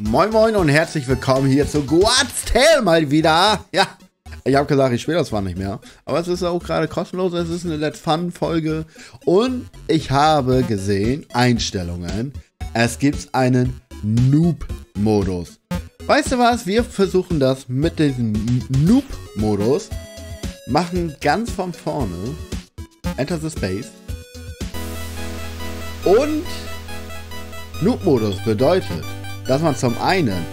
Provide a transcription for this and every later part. Moin Moin und herzlich willkommen hier zu Goat's Tale mal wieder. Ja, ich habe gesagt, ich spiele das zwar nicht mehr, aber es ist auch gerade kostenlos, es ist eine Let's Fun Folge und ich habe gesehen, Einstellungen, es gibt einen NOOB Modus. Weißt du was, wir versuchen das mit diesem NOOB Modus, machen ganz von vorne, Enter the Space und NOOB Modus bedeutet, dass man zum einen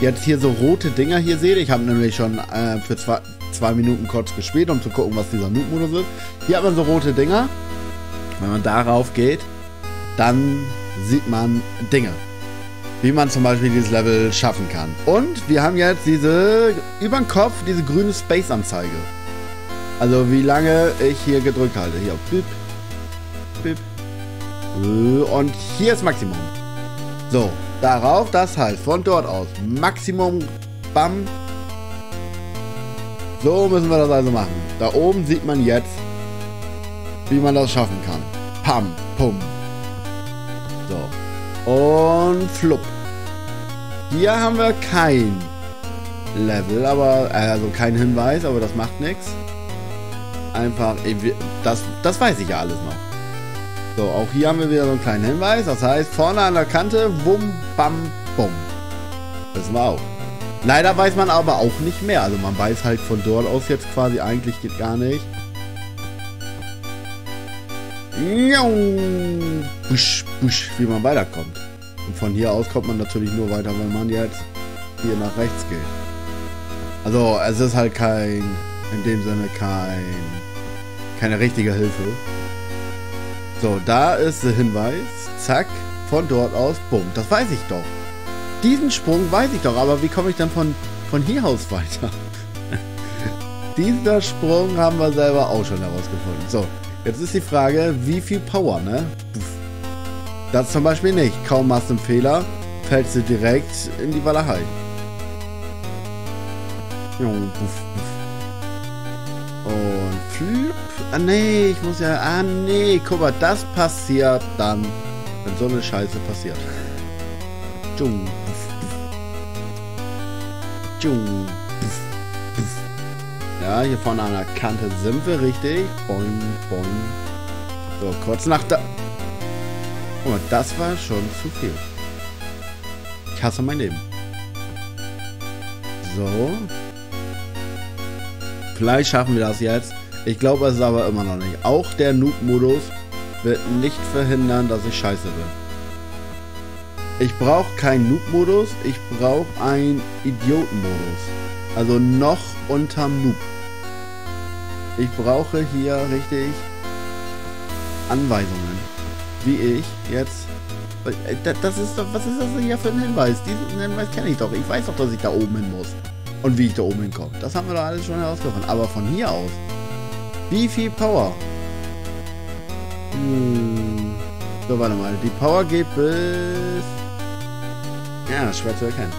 jetzt hier so rote Dinger hier seht. Ich habe nämlich schon für zwei Minuten kurz gespielt, um zu gucken, was dieser NOOB-Modus ist. Hier hat man so rote Dinger. Wenn man darauf geht, dann sieht man Dinge. Wie man zum Beispiel dieses Level schaffen kann. Und wir haben jetzt diese, über den Kopf, diese grüne Space-Anzeige. Also wie lange ich hier gedrückt halte. Hier auf Bip. Bip. Und hier ist Maximum. So. Darauf, das heißt, von dort aus, Maximum, bam. So müssen wir das also machen. Da oben sieht man jetzt, wie man das schaffen kann. Pam, pum. So. Und flupp. Hier haben wir kein Level, aber, also kein Hinweis, aber das macht nichts. Einfach, das weiß ich ja alles noch. So, auch hier haben wir wieder so einen kleinen Hinweis. Das heißt, vorne an der Kante, wum, bam, bum. Das war auch. Leider weiß man aber auch nicht mehr. Also man weiß halt von dort aus jetzt quasi, eigentlich geht gar nicht. Busch, busch, wie man weiterkommt. Und von hier aus kommt man natürlich nur weiter, wenn man jetzt hier nach rechts geht. Also es ist halt kein, in dem Sinne keine richtige Hilfe. So, da ist der Hinweis. Zack, von dort aus, bumm. Das weiß ich doch. Diesen Sprung weiß ich doch, aber wie komme ich dann von hier aus weiter? Dieser Sprung haben wir selber auch schon herausgefunden. So, jetzt ist die Frage, wie viel Power, ne? Das zum Beispiel nicht. Kaum machst du einen Fehler, fällst du direkt in die Walachei. Und flip. Ah nee, ich muss ja. Ah nee, guck mal, das passiert dann, wenn so eine Scheiße passiert. Tschung. Tschung. Ja, hier vorne an der Kante sind wir richtig. Boing, boing. So, kurz nach da. Guck mal, das war schon zu viel. Ich hasse mein Leben. So. Vielleicht schaffen wir das jetzt. Ich glaube, es ist aber immer noch nicht. Auch der NOOB-Modus wird nicht verhindern, dass ich scheiße bin. Ich brauche keinen NOOB-Modus, ich brauche einen Idioten-Modus. Also noch unterm Noob. Ich brauche hier richtig Anweisungen. Wie ich jetzt... Das ist doch... Was ist das denn hier für ein Hinweis? Diesen Hinweis kenne ich doch. Ich weiß doch, dass ich da oben hin muss. Und wie ich da oben hinkomme. Das haben wir doch alles schon herausgefunden. Aber von hier aus... Wie viel Power? So, warte mal. Die Power geht bis... Ja, schwer zu erkennen.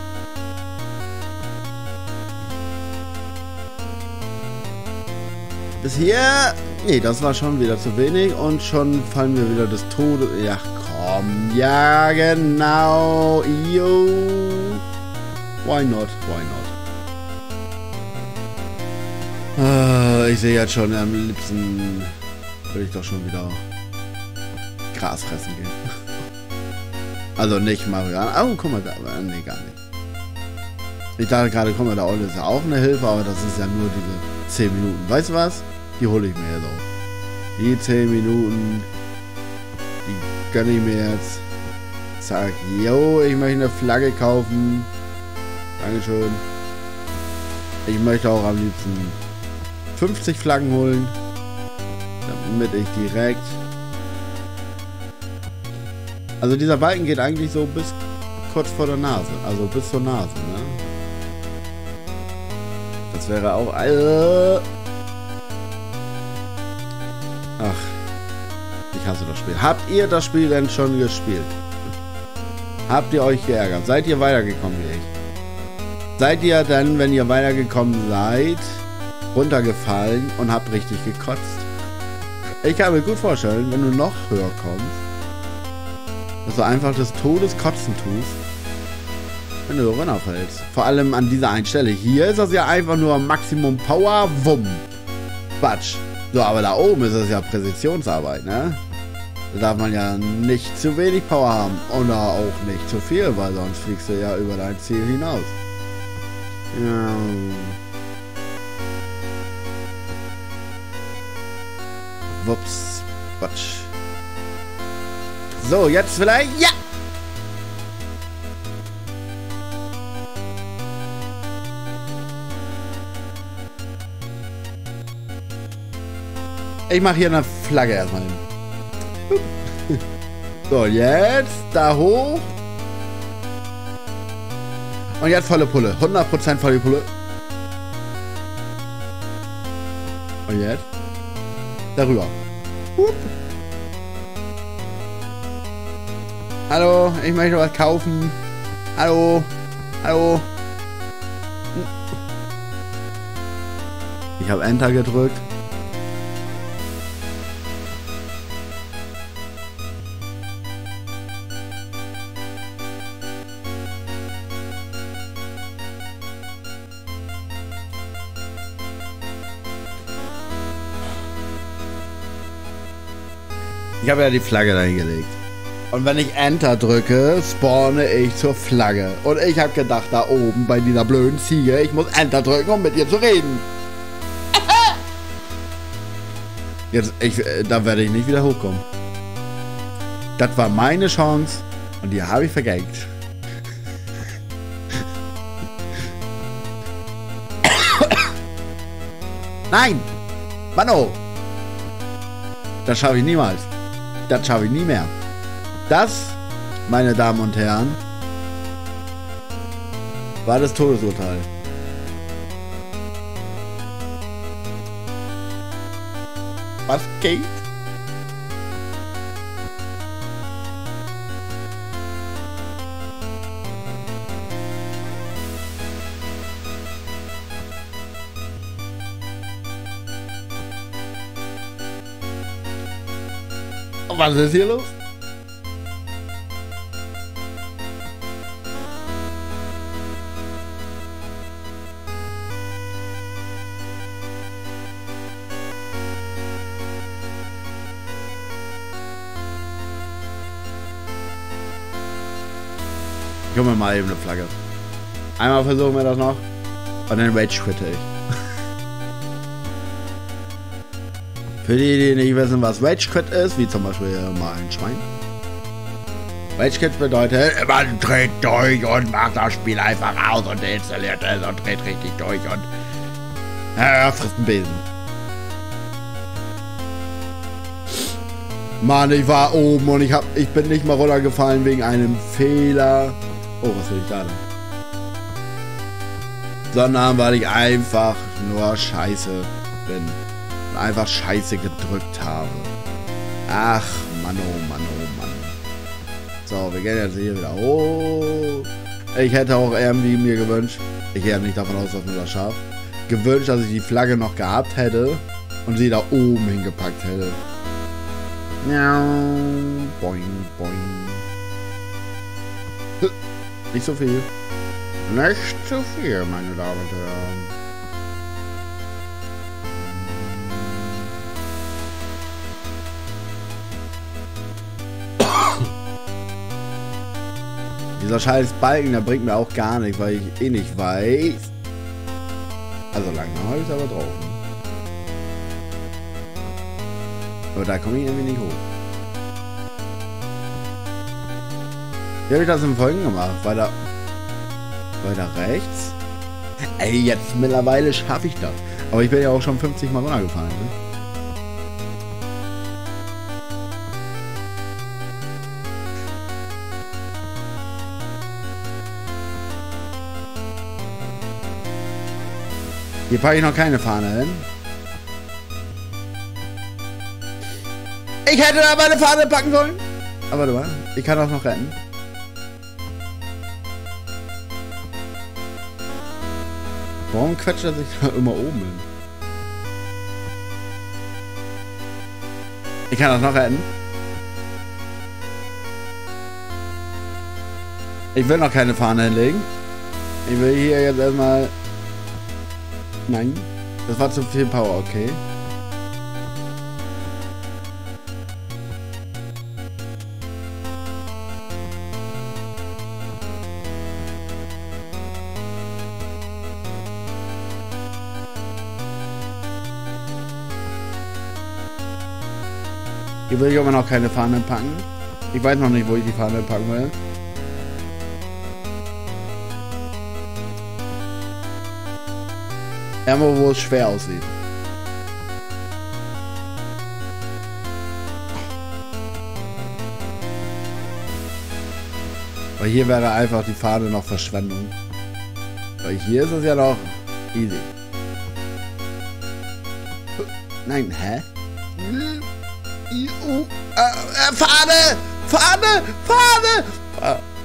Bis hier... Nee, das war schon wieder zu wenig. Und schon fallen wir wieder des Todes... Ja, komm. Ja, genau. Yo. Why not? Why not? Ich sehe jetzt schon, am liebsten würde ich doch schon wieder Gras fressen gehen. Also nicht Marihuana. Oh, guck mal, da, nee, gar nicht. Ich dachte gerade, guck mal, der Olle ist ja auch eine Hilfe, aber das ist ja nur diese 10 Minuten. Weißt du was? Die hole ich mir jetzt auch. Die 10 Minuten, die gönne ich mir jetzt. Zack, yo, ich möchte eine Flagge kaufen. Dankeschön. Ich möchte auch am liebsten 50 Flaggen holen, damit ich direkt... Also dieser Balken geht eigentlich so bis kurz vor der Nase, also bis zur Nase, ne? Das wäre auch... Ach, ich hasse das Spiel. Habt ihr das Spiel denn schon gespielt? Habt ihr euch geärgert? Seid ihr weitergekommen wie ich? Seid ihr dann, wenn ihr weitergekommen seid... runtergefallen und hab richtig gekotzt. Ich kann mir gut vorstellen, wenn du noch höher kommst, dass du einfach des Todes kotzen tust wenn du so runterfällst. Vor allem an dieser einen Stelle. Hier ist das ja einfach nur Maximum Power, wumm. Quatsch. So, aber da oben ist das ja Präzisionsarbeit, ne? Da darf man ja nicht zu wenig Power haben. Oder auch nicht zu viel, weil sonst fliegst du ja über dein Ziel hinaus. Ja. Wups. Quatsch. So, jetzt vielleicht... Ja! Ich mache hier eine Flagge erstmal hin. So, jetzt da hoch. Und jetzt volle Pulle. 100% volle Pulle. Und jetzt darüber. Hup. Hallo, ich möchte was kaufen. Hallo. Hallo. Ich habe Enter gedrückt. Ich habe ja die Flagge dahingelegt. Und wenn ich Enter drücke, spawne ich zur Flagge. Und ich habe gedacht, da oben bei dieser blöden Ziege, ich muss Enter drücken, um mit ihr zu reden. Jetzt, da werde ich nicht wieder hochkommen. Das war meine Chance und die habe ich vergeigt. Nein! Mano! Das schaffe ich niemals. Das schaffe ich nie mehr. Das, meine Damen und Herren, war das Todesurteil. Was geht? Was ist hier los? Ich hole mir mal eben eine Flagge. Einmal versuchen wir das noch. Und dann Rage quitte ich. Für die, die nicht wissen, was Rage Quit ist, wie zum Beispiel mal ein Schwein. Rage Quit bedeutet, man dreht durch und macht das Spiel einfach aus und deinstalliert es und dreht richtig durch und frisst einen Besen. Mann, ich war oben und ich bin nicht mal runtergefallen wegen einem Fehler. Oh, was will ich da denn? Sondern weil ich einfach nur scheiße bin. Und einfach scheiße gedrückt habe. Ach, Mann, oh Mann, oh Mann. So, wir gehen jetzt hier wieder hoch. Ich hätte auch irgendwie mir gewünscht, ich gehe nicht davon aus, dass man das schafft, gewünscht, dass ich die Flagge noch gehabt hätte und sie da oben hingepackt hätte. Boing, boing. Nicht so viel. Nicht so viel, meine Damen und Herren. Dieser scheiß Balken, der bringt mir auch gar nichts, weil ich eh nicht weiß. Also langsam habe ich es aber drauf. Aber da komme ich irgendwie nicht hoch. Wie habe ich das im Folgen gemacht? Weiter rechts? Ey, jetzt mittlerweile schaffe ich das. Aber ich bin ja auch schon 50 Mal runtergefallen, ne? Hier packe ich noch keine Fahne hin. Ich hätte da meine Fahne packen sollen. Aber warte mal, ich kann auch noch retten. Warum quetscht er sich da immer oben hin? Ich kann auch noch retten. Ich will noch keine Fahne hinlegen. Ich will hier jetzt erstmal... Nein, das war zu viel Power, okay. Hier will ich aber noch keine Fahne packen. Ich weiß noch nicht, wo ich die Fahne packen will. Irgendwo, wo es schwer aussieht. Weil hier wäre einfach die Fahne noch Verschwendung. Weil hier ist es ja noch easy. Nein, hä? Fahne! Fahne! Fahne!